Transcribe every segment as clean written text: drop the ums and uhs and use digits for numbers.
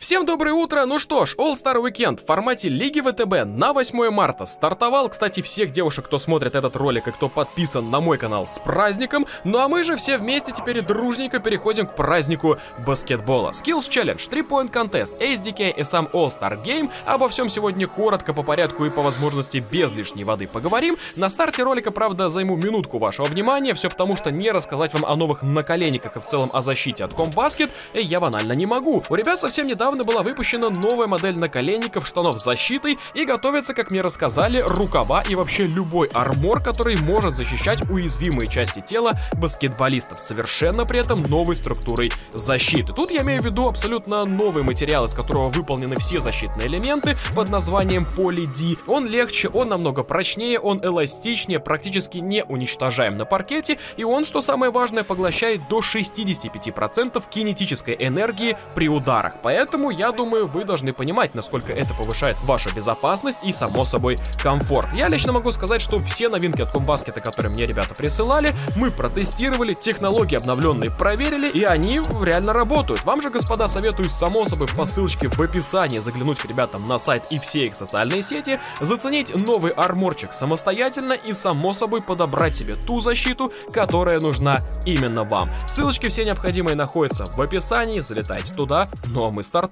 Всем доброе утро! Ну что ж, All-Star Weekend в формате Лиги ВТБ на 8 марта стартовал. Кстати, всех девушек, кто смотрит этот ролик и кто подписан на мой канал, с праздником. Ну а мы же все вместе теперь дружненько переходим к празднику баскетбола. Skills Challenge, 3-point contest, SDK и сам All-Star Game. Обо всем сегодня коротко, по порядку и по возможности без лишней воды поговорим. На старте ролика, правда, займу минутку вашего внимания. Все потому, что не рассказать вам о новых наколенниках и в целом о защите от ComBasket я банально не могу. У ребят совсем недавно была выпущена новая модель наколенников, штанов с защитой, и готовится, как мне рассказали, рукава и вообще любой армор, который может защищать уязвимые части тела баскетболистов, совершенно при этом новой структурой защиты. Тут я имею в виду абсолютно новый материал, из которого выполнены все защитные элементы под названием Poly-D. Он легче, он намного прочнее, он эластичнее, практически не уничтожаем на паркете, и он, что самое важное, поглощает до 65% кинетической энергии при ударах. Поэтому я думаю, вы должны понимать, насколько это повышает вашу безопасность и, само собой, комфорт. Я лично могу сказать, что все новинки от ComBasket, которые мне ребята присылали, мы протестировали, технологии обновленные проверили, и они реально работают. Вам же, господа, советую, само собой, по ссылочке в описании заглянуть к ребятам на сайт и все их социальные сети, заценить новый арморчик самостоятельно и, само собой, подобрать себе ту защиту, которая нужна именно вам. Ссылочки все необходимые находятся в описании, залетайте туда, ну а мы стартуем.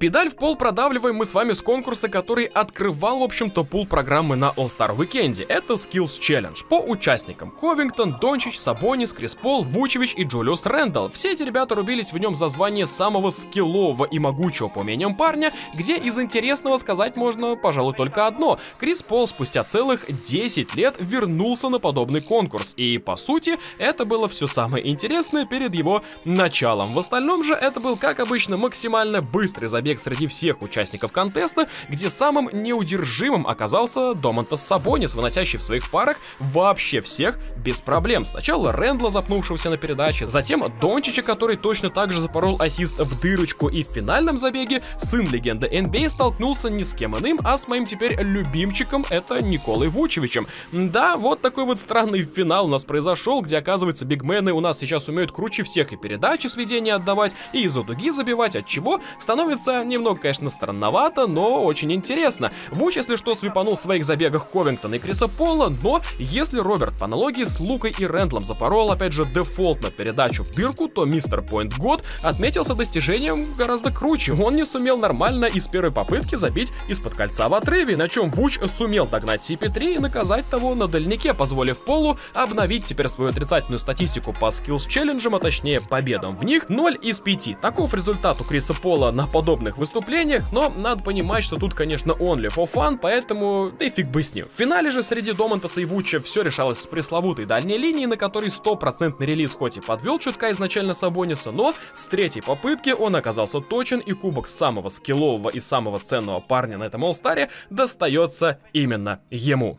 Педаль в пол продавливаем мы с вами с конкурса, который открывал, в общем-то, пул программы на All-Star Weekend. Это Skills Challenge. По участникам: Ковингтон, Дончич, Сабонис, Крис Пол, Вучевич и Джулиус Рэндалл. Все эти ребята рубились в нем за звание самого скиллового и могучего по умениям парня, где из интересного сказать можно, пожалуй, только одно. Крис Пол спустя целых 10 лет вернулся на подобный конкурс. И, по сути, это было все самое интересное перед его началом. В остальном же это был, как обычно, максимально быстрый забег среди всех участников контеста, где самым неудержимым оказался Домантас Сабонис, выносящий в своих парах вообще всех без проблем. Сначала Рэндла, запнувшегося на передаче, затем Дончича, который точно так же запорол ассист в дырочку, и в финальном забеге сын легенды NBA столкнулся не с кем иным, а с моим теперь любимчиком, это Николай Вучевичем. Да, вот такой вот странный финал у нас произошел, где, оказывается, бигмены у нас сейчас умеют круче всех и передачи сведения отдавать, и из-за дуги забивать, от чего становится немного, конечно, странновато, но очень интересно. Вуч, если что, свипанул в своих забегах Ковингтона и Криса Пола, но если Роберт по аналогии с Лукой и Рэндлом запорол, опять же, дефолтно передачу в дырку, то мистер Point God отметился достижением гораздо круче. Он не сумел нормально из первой попытки забить из-под кольца в отрыве, на чем Вуч сумел догнать CP3 и наказать того на дальнике, позволив Полу обновить теперь свою отрицательную статистику по Skills Challenge, а точнее победам в них, 0 из 5. Таков результат у Криса Пола на подобном выступлениях, но надо понимать, что тут, конечно, only for fun, поэтому да и фиг бы с ним. В финале же среди Домантаса и Вуча все решалось с пресловутой дальней линии, на которой 100% релиз хоть и подвел чутка изначально Сабониса, но с третьей попытки он оказался точен, и кубок самого скиллового и самого ценного парня на этом All-Star'е достается именно ему.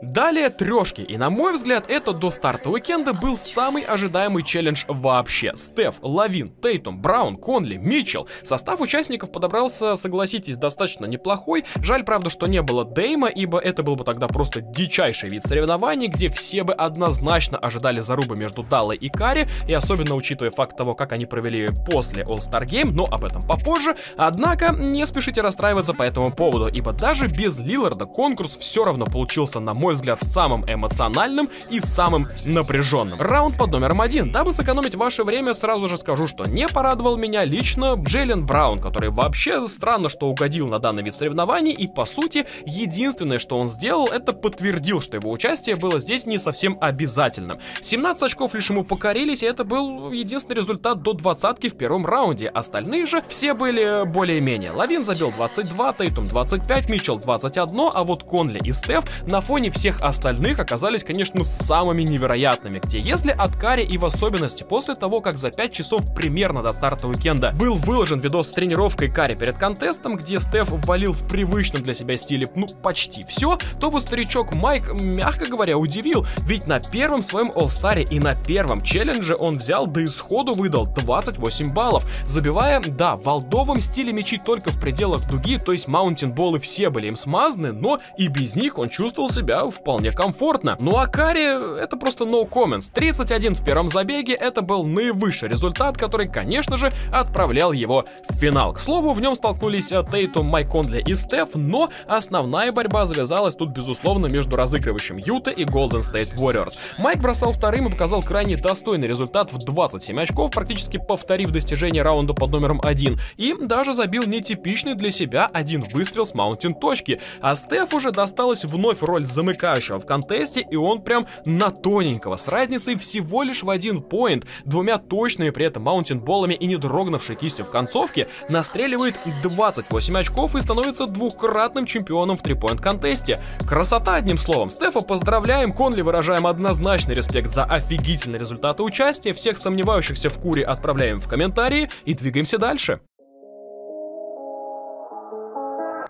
Далее трешки, и на мой взгляд, это до старта уикенда был самый ожидаемый челлендж вообще. Стеф, Лавин, Тейтум, Браун, Конли, Митчелл. Состав участников подобрался, согласитесь, достаточно неплохой. Жаль, правда, что не было Дейма, ибо это был бы тогда просто дичайший вид соревнований, где все бы однозначно ожидали зарубы между Даллой и Карри, и особенно учитывая факт того, как они провели после All-Star Game, но об этом попозже. Однако, не спешите расстраиваться по этому поводу, ибо даже без Лилларда конкурс все равно получился, на мой взгляд, самым эмоциональным и самым напряженным. Раунд под номером 1. Дабы сэкономить ваше время, сразу же скажу, что не порадовал меня лично Джейлен Браун, который вообще странно, что угодил на данный вид соревнований, и по сути, единственное, что он сделал, это подтвердил, что его участие было здесь не совсем обязательным. 17 очков лишь ему покорились, и это был единственный результат до 20-ки в первом раунде. Остальные же все были более-менее. Лавин забил 22, Тейтум 25, Митчелл 21, а вот Конли и Стеф на фоне всех остальных оказались, конечно, самыми невероятными, где если от Карри и в особенности после того, как за 5 часов примерно до старта уикенда был выложен видос с тренировкой Карри перед контестом, где Стеф ввалил в привычном для себя стиле, ну, почти все, то вот старичок Майк, мягко говоря, удивил, ведь на первом своем All-Star'е и на первом челлендже он взял, да и сходу выдал 28 баллов, забивая, да, в олдовом стиле мячи только в пределах дуги, то есть маунтинболы все были им смазаны, но и без них он чувствовал себя в вполне комфортно. Ну а Карри — это просто no comments. 31 в первом забеге — это был наивысший результат, который, конечно же, отправлял его в финал. К слову, в нем столкнулись Тейтум, Майк Конли и Стеф, но основная борьба завязалась тут, безусловно, между разыгрывающим Юта и Golden State Warriors. Майк бросал вторым и показал крайне достойный результат в 27 очков, практически повторив достижение раунда под номером 1, и даже забил нетипичный для себя один выстрел с маунтин-точки. А Стеф уже досталась вновь роль замыкающего в контесте, и он прям на тоненького, с разницей всего лишь в 1 поинт, двумя точными при этом маунтин-боллами и не дрогнувшей кистью в концовке, настреливает 28 очков и становится двукратным чемпионом в 3-поинт-контесте. Красота, одним словом. Стефа поздравляем, Конли выражаем однозначный респект за офигительные результаты участия, всех сомневающихся в Кури отправляем в комментарии и двигаемся дальше.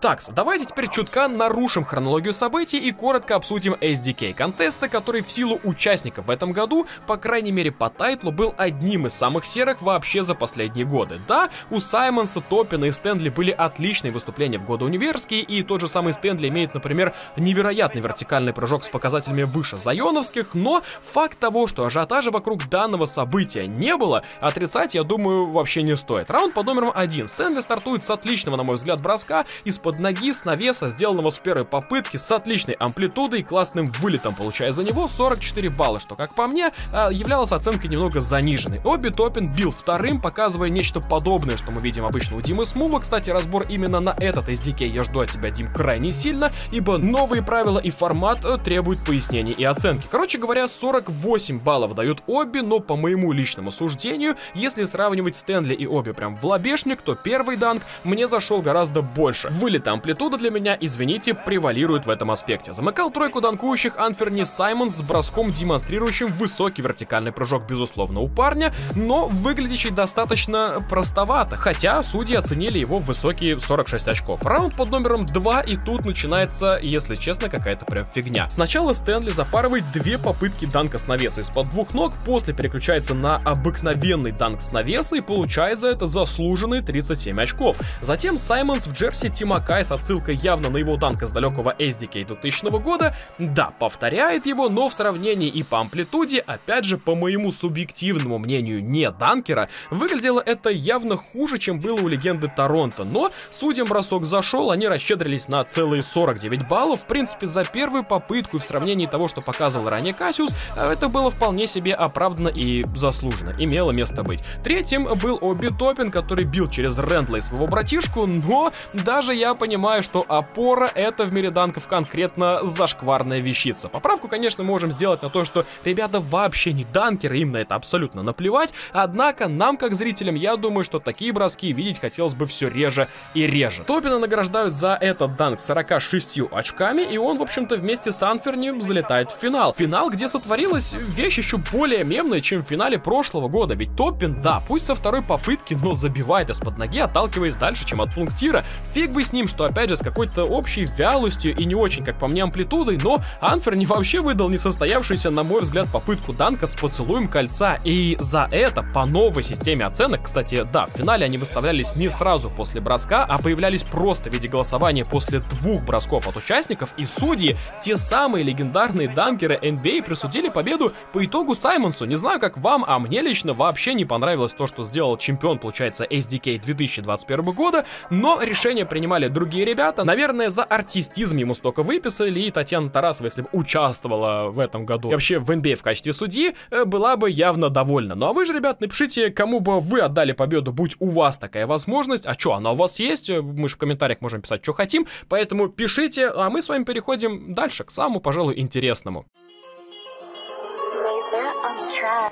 Так, давайте теперь чутка нарушим хронологию событий и коротко обсудим SDK контеста, который в силу участников в этом году, по крайней мере по тайтлу, был одним из самых серых вообще за последние годы. Да, у Саймонса, Топпина и Стэнли были отличные выступления в годы универские, и тот же самый Стэнли имеет, например, невероятный вертикальный прыжок с показателями выше заёновских, но факт того, что ажиотажа вокруг данного события не было, отрицать, я думаю, вообще не стоит. Раунд под номером 1. Стэнли стартует с отличного, на мой взгляд, броска из-под ноги, с навеса, сделанного с первой попытки, с отличной амплитудой и классным вылетом, получая за него 44 балла, что, как по мне, являлась оценкой немного заниженной. Оби Топпин бил вторым, показывая нечто подобное, что мы видим обычно у Димы Смула. Кстати, разбор именно на этот SDK я жду от тебя, Дим, крайне сильно, ибо новые правила и формат требуют пояснений и оценки. Короче говоря, 48 баллов дают Оби, но по моему личному суждению, если сравнивать Стэнли и Оби прям в лобешник, то первый данк мне зашел гораздо больше. Вылет, амплитуда для меня, извините, превалирует в этом аспекте. Замыкал тройку данкующих Анферни Саймонс с броском, демонстрирующим высокий вертикальный прыжок, безусловно, у парня, но выглядящий достаточно простовато, хотя судьи оценили его в высокие 46 очков. Раунд под номером 2, и тут начинается, если честно, какая-то прям фигня. Сначала Стэнли запарывает 2 попытки данка с навеса из-под 2 ног, после переключается на обыкновенный данк с навеса и получает за это заслуженные 37 очков. Затем Саймонс в джерси Тимака с отсылкой явно на его данк с далекого SDK 2000 года, да, повторяет его, но в сравнении и по амплитуде, опять же, по моему субъективному мнению, не данкера, выглядело это явно хуже, чем было у легенды Торонто, но судьям бросок зашел, они расщедрились на целые 49 баллов, в принципе, за первую попытку в сравнении того, что показывал ранее Кассиус, это было вполне себе оправданно и заслуженно, имело место быть. Третьим был Оби Топпин, который бил через Рэндла и своего братишку, но даже я понимаю, что опора — это в мире данков конкретно зашкварная вещица. Поправку, конечно, можем сделать на то, что ребята вообще не данкеры, им на это абсолютно наплевать, однако нам, как зрителям, я думаю, что такие броски видеть хотелось бы все реже и реже. Топпина награждают за этот данк 46 очками, и он, в общем-то, вместе с Анферни залетает в финал. Финал, где сотворилась вещь еще более мемная, чем в финале прошлого года, ведь Топпин, да, пусть со второй попытки, но забивает из-под ноги, отталкиваясь дальше, чем от пунктира. Фиг бы с ним, что опять же с какой-то общей вялостью и не очень, как по мне, амплитудой, но Анферни вообще выдал несостоявшуюся, на мой взгляд, попытку данка с поцелуем кольца, и за это по новой системе оценок, кстати, да, в финале они выставлялись не сразу после броска, а появлялись просто в виде голосования после 2 бросков от участников, и судьи, те самые легендарные данкеры NBA, присудили победу по итогу Саймонсу. Не знаю, как вам, а мне лично вообще не понравилось то, что сделал чемпион, получается, SDK 2021 года, но решение принимали другие ребята, наверное, за артистизм ему столько выписали, и Татьяна Тарасова, если бы участвовала в этом году и вообще в NBA в качестве судьи, была бы явно довольна. Ну а вы же, ребят, напишите, кому бы вы отдали победу, будь у вас такая возможность, а чё, она у вас есть, мы же в комментариях можем писать, что хотим, поэтому пишите, а мы с вами переходим дальше к самому, пожалуй, интересному.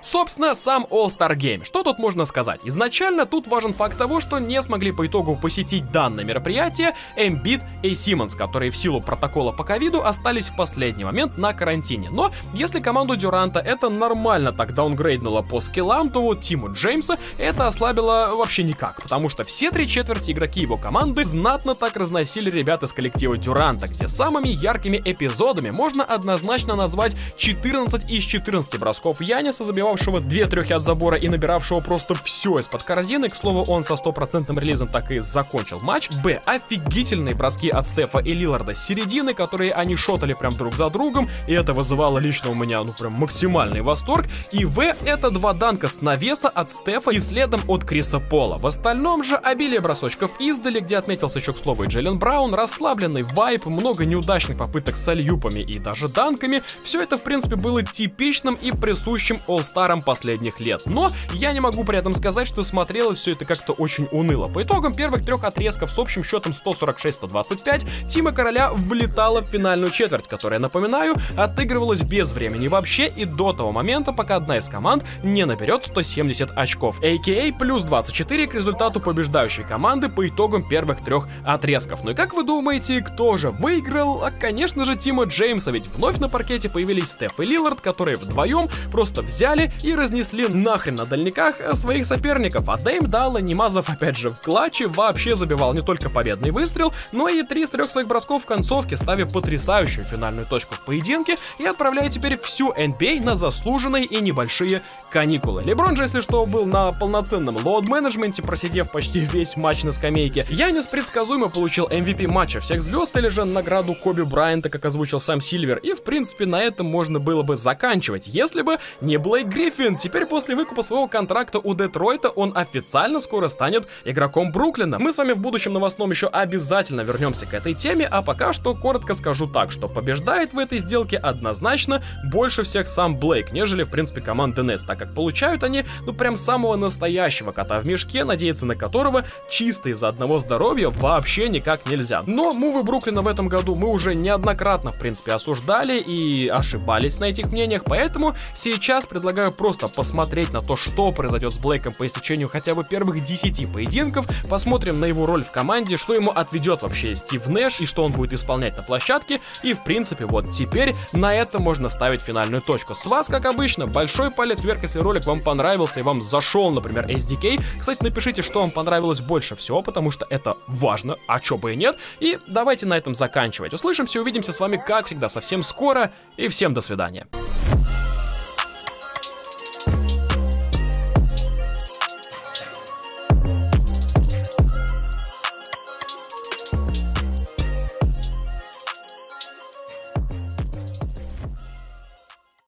Собственно, сам All-Star Game. Что тут можно сказать? Изначально тут важен факт того, что не смогли по итогу посетить данное мероприятие Эмбид и Симмонс, которые в силу протокола по ковиду остались в последний момент на карантине. Но если команду Дюранта это нормально так даунгрейднуло по скиллам, то вот Тиму Джеймса это ослабило вообще никак, потому что все 3/4 игроки его команды знатно так разносили ребят из коллектива Дюранта, где самыми яркими эпизодами можно однозначно назвать 14 из 14 бросков Яни, Сабониса, забивавшего 2 трёхи от забора и набиравшего просто все из-под корзины. К слову, он со стопроцентным релизом так и закончил матч. Б. Офигительные броски от Стефа и Лилларда с середины, которые они шотали прям друг за другом, и это вызывало лично у меня, ну прям максимальный восторг. И В. Это 2 данка с навеса от Стефа и следом от Криса Пола. В остальном же обилие бросочков издали, где отметился еще, к слову, и Джейлен Браун, расслабленный вайп, много неудачных попыток с аллюпами и даже данками. Все это, в принципе, было типичным и присущим All-Star'ам последних лет. Но я не могу при этом сказать, что смотрелось все это как-то очень уныло. По итогам первых 3 отрезков с общим счетом 146-125 Тима Короля влетала в финальную четверть, которая, напоминаю, отыгрывалась без времени вообще и до того момента, пока одна из команд не наберет 170 очков. А.К.А. плюс 24 к результату побеждающей команды по итогам первых 3 отрезков. Ну и как вы думаете, кто же выиграл? А, конечно же, Тима Джеймса, ведь вновь на паркете появились Стеф и Лиллард, которые вдвоем просто взяли и разнесли нахрен на дальниках своих соперников. А Дейм Дала Немазов опять же в клатче вообще забивал не только победный выстрел, но и 3 из 3 своих бросков в концовке, ставя потрясающую финальную точку в поединке и отправляя теперь всю NBA на заслуженные и небольшие каникулы. Леброн же, если что, был на полноценном лоуд-менеджменте, просидев почти весь матч на скамейке. Янис предсказуемо получил MVP матча всех звезд или же награду Кобе Брайанта, как озвучил сам Сильвер, и в принципе на этом можно было бы заканчивать, если бы не Блейк Гриффин. Теперь после выкупа своего контракта у Детройта он официально скоро станет игроком Бруклина. Мы с вами в будущем новостном еще обязательно вернемся к этой теме, а пока что коротко скажу так, что побеждает в этой сделке однозначно больше всех сам Блейк, нежели в принципе команда Нетс, так как получают они, ну прям самого настоящего кота в мешке, надеяться на которого чисто из-за одного здоровья вообще никак нельзя. Но мувы Бруклина в этом году мы уже неоднократно, в принципе, осуждали и ошибались на этих мнениях, поэтому сейчас предлагаю просто посмотреть на то, что произойдет с Блейком по истечению хотя бы первых 10 поединков, посмотрим на его роль в команде, что ему отведет вообще Стив Нэш и что он будет исполнять на площадке, и в принципе вот теперь на это можно ставить финальную точку. С вас, как обычно, большой палец вверх, если ролик вам понравился и вам зашел, например, SDK. Кстати, напишите, что вам понравилось больше всего, потому что это важно, а чё бы и нет. И давайте на этом заканчивать. Услышимся, увидимся с вами, как всегда, совсем скоро. И всем до свидания.